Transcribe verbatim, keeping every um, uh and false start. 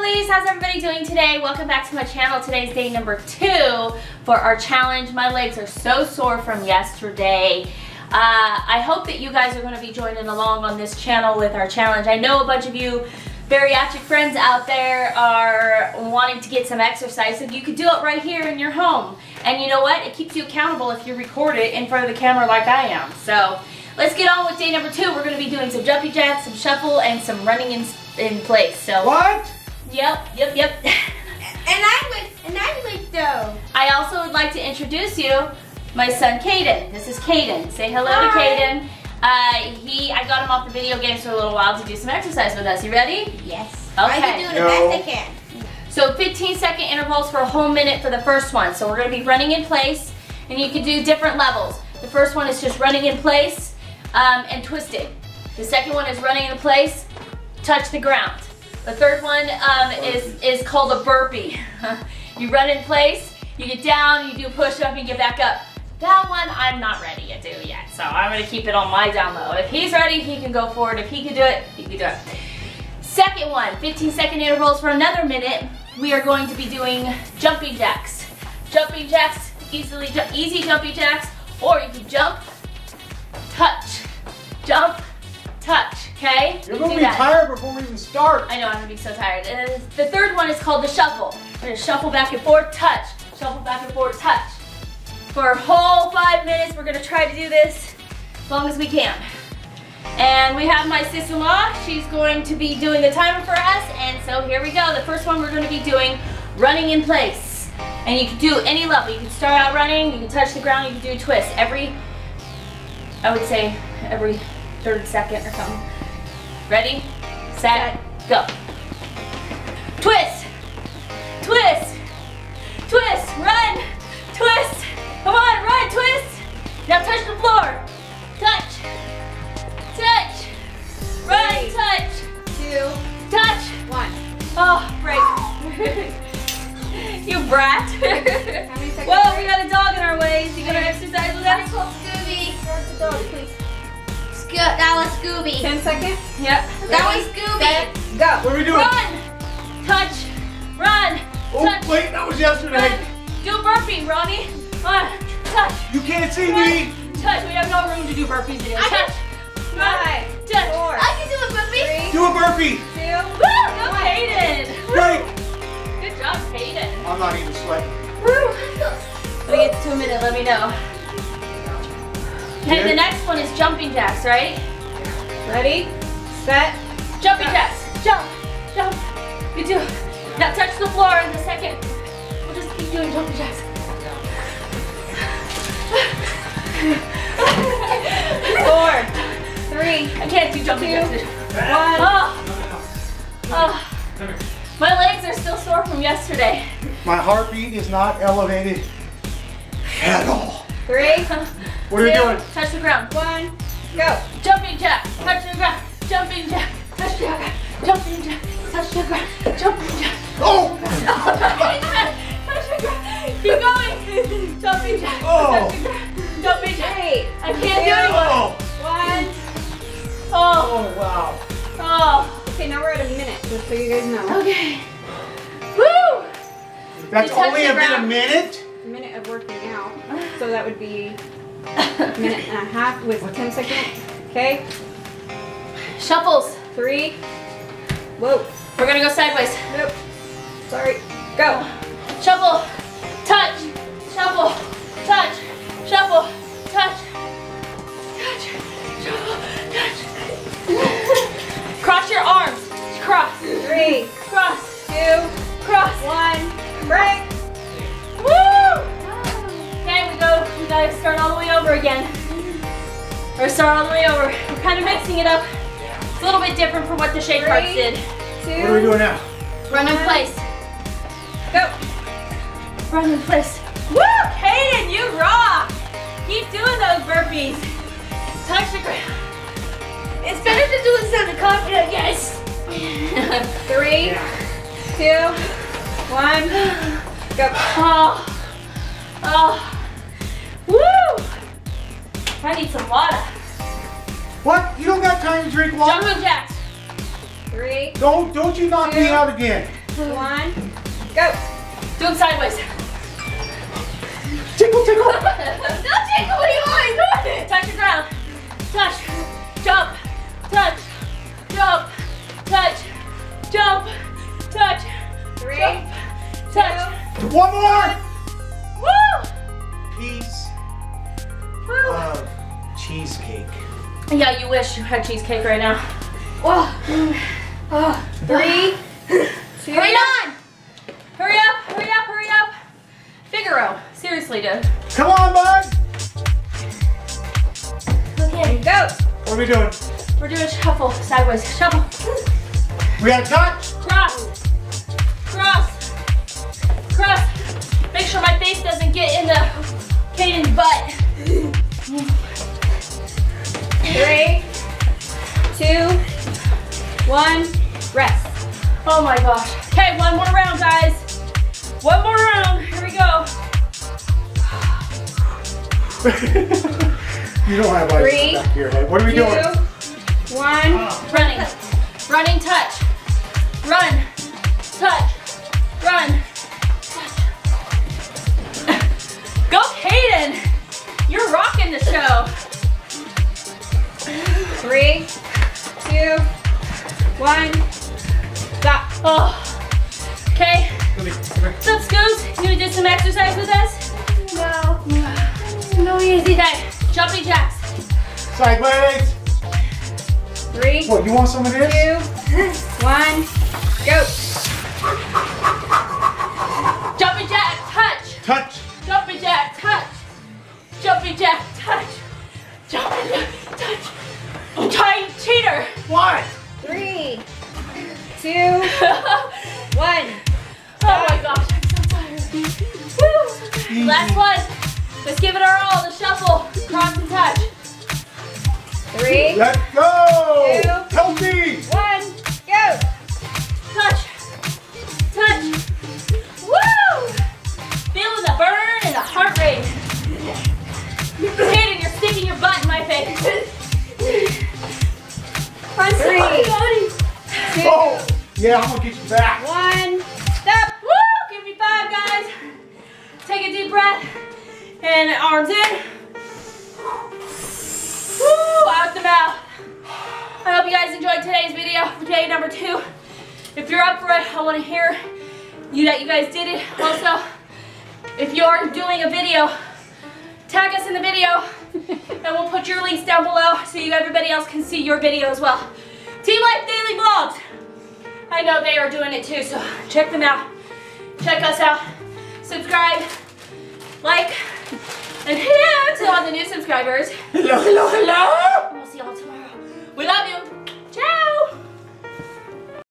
lovelies, how's everybody doing today? Welcome back to my channel. Today's day number two for our challenge. My legs are so sore from yesterday. Uh, I hope that you guys are going to be joining along on this channel with our challenge. I know a bunch of you bariatric friends out there are wanting to get some exercise, so you could do it right here in your home. And you know what? It keeps you accountable if you record it in front of the camera like I am. So let's get on with day number two. We're going to be doing some jumping jacks, some shuffle, and some running in, in place. So what? Yep, yep, yep. and I would, and I would though. I also would like to introduce you, my son Kaden. This is Kaden. Say hello Hi. to Kaden. Uh, he, I got him off the video games for a little while to do some exercise with us. You ready? Yes. Okay. I can do it no. as best I can. So fifteen second intervals for a whole minute for the first one. So we're going to be running in place, and you can do different levels. The first one is just running in place. Um, and twisting. The second one is running in place, touch the ground. The third one um, is, is called a burpee. You run in place, you get down, you do push up, and get back up. That one I'm not ready to do yet, so I'm gonna keep it on my down low. If he's ready, he can go forward. If he can do it, he can do it. Second one, fifteen second intervals for another minute. We are going to be doing jumping jacks. Jumping jacks, easily, easy jumping jacks, or you can jump, touch, jump, touch, okay? You're gonna be tired before we even start. I know, I'm gonna be so tired. And the third one is called the shuffle. We're gonna shuffle back and forth, touch, shuffle back and forth, touch. For a whole five minutes, we're gonna try to do this as long as we can. And we have my sister-in-law. She's going to be doing the timer for us, and so here we go. The first one we're gonna be doing running in place. And you can do any level. You can start out running, you can touch the ground, you can do a twist. Every I would say every third second or something. Ready, set, go. Twist, twist, twist, run, twist. Come on, run, twist. Now touch the floor. Touch, touch, run, Three, touch. Two, touch. One. Oh, break. You brat. How many seconds? Whoa, we got a dog in our way. You gonna exercise with us? Scooby. Where's the dog, please? Sco that was Scooby. Ten seconds? Yep. Ready? That was Scooby. Set, go. What are we doing? Run. Touch. Run. Oh, touch. Wait, that was yesterday. Run. Do a burpee, Ronnie. Run. Touch. You can't see run. Me. Touch. We have no room to do burpees today. I touch. Run. Five. Touch. Four. I can do a burpee. Three, do a burpee. Two. Woo! Go Peyton. Break. Good job, Peyton. I'm not even sweating. When it gets to a minute, let me know. Okay, the next one is jumping jacks, right? Ready, set, jumping jacks. Jump, jump. You do. Now touch the floor in a second. We'll just keep doing jumping jacks. Four, three. I can't do jumping jacks. One. Oh. Oh. My legs are still sore from yesterday. My heartbeat is not elevated at all. Three. What are you doing? Touch the ground. One. Go. Jumping jack. Touch the ground. Jumping jack. Touch the ground. Jumping jack. Touch the ground. Jumping jack. Oh! Touch the ground. Keep going. Jumping jack. Oh! Touch the ground. Jumping jack. Eight. I can't do it. Oh. One. Oh. Oh wow. Oh. Okay, now we're at a minute, just so you guys know. Okay. Woo! That's only about a minute? A minute of working out. So that would be a minute and a half with ten seconds. Okay. Shuffles. Three. Whoa. We're going to go sideways. Nope. Sorry. Go. Shuffle. Touch. Shuffle. Touch. Shuffle. Touch. Touch. Shuffle. Touch. Cross your arms. Cross. Three. Cross. Two. Cross. One. Break. Woo! Okay, we go. We gotta start all the way over again. Or start all the way over. We're kind of mixing it up. It's a little bit different from what the shake parts did. Two. What are we doing now? Run in place. Go. Run in place. Woo! Kaden, you rock. Keep doing those burpees. Touch the ground. It's better to do this on the confident, yes. Three, two, one, go. Oh, oh, woo! I need some water. What? You don't got time to drink water? Jumping jacks. Three. Don't don't you knock two, me out again. One, go. Do them sideways. Tickle, tickle. Don't tickle, what are you doing? Touch the ground. Touch, jump, touch, jump, touch, jump, touch. Three, jump, touch. Two, one more. Woo! Peace of cheesecake. Yeah, you wish you had cheesecake right now. Oh. Oh. Three, two. Hurry on! Hurry up, hurry up, hurry up. Figaro, seriously, dude. Come on, bud. Okay, go. What are we doing? We're doing shuffle, sideways, shuffle. We gotta touch. Cross, cross, cross. Make sure my face doesn't get in the Kaden's butt. Three, two, one, rest. Oh my gosh. Okay, one more round, guys. One more round. Here we go. You don't have eyes in the back of your head. What are we two, doing? One, oh. Running. Running, touch. Run, touch, run, touch. Go, Kaden. You're rocking the show. Three, two, one, stop. Oh, okay. What's up, Scooby? You wanna do some exercise with us? No. No easy day. Jumping jacks. Sideways. Three. What, you want some of this? Two, one, go. Jumping jack, touch. Touch. Jumping jack, touch. Jumping jack, touch. Jumping jack, touch. Tiny cheater. One, three, two, one. Oh my gosh, I'm so tired. Woo. Last one. Let's give it our all. The shuffle, cross and touch. Three. Let's go. Two. Healthy. One. Go. Touch. Touch. Woo! Feeling the burn and the heart rate. Kaden, you're sticking your butt in my face. One, three, two, oh, yeah, I'm gonna get you back. One, stop. Woo! Give me five, guys. Take a deep breath and arms in. Woo! Out the mouth. I hope you guys enjoyed today's video for day number two. If you're up for it, I want to hear you that you guys did it. Also, if you're doing a video, tag us in the video. And we'll put your links down below so you everybody else can see your video as well. Team Life Daily Vlogs. I know they are doing it too, so check them out. Check us out. Subscribe, like, and hello to all the new subscribers. Hello, hello, hello.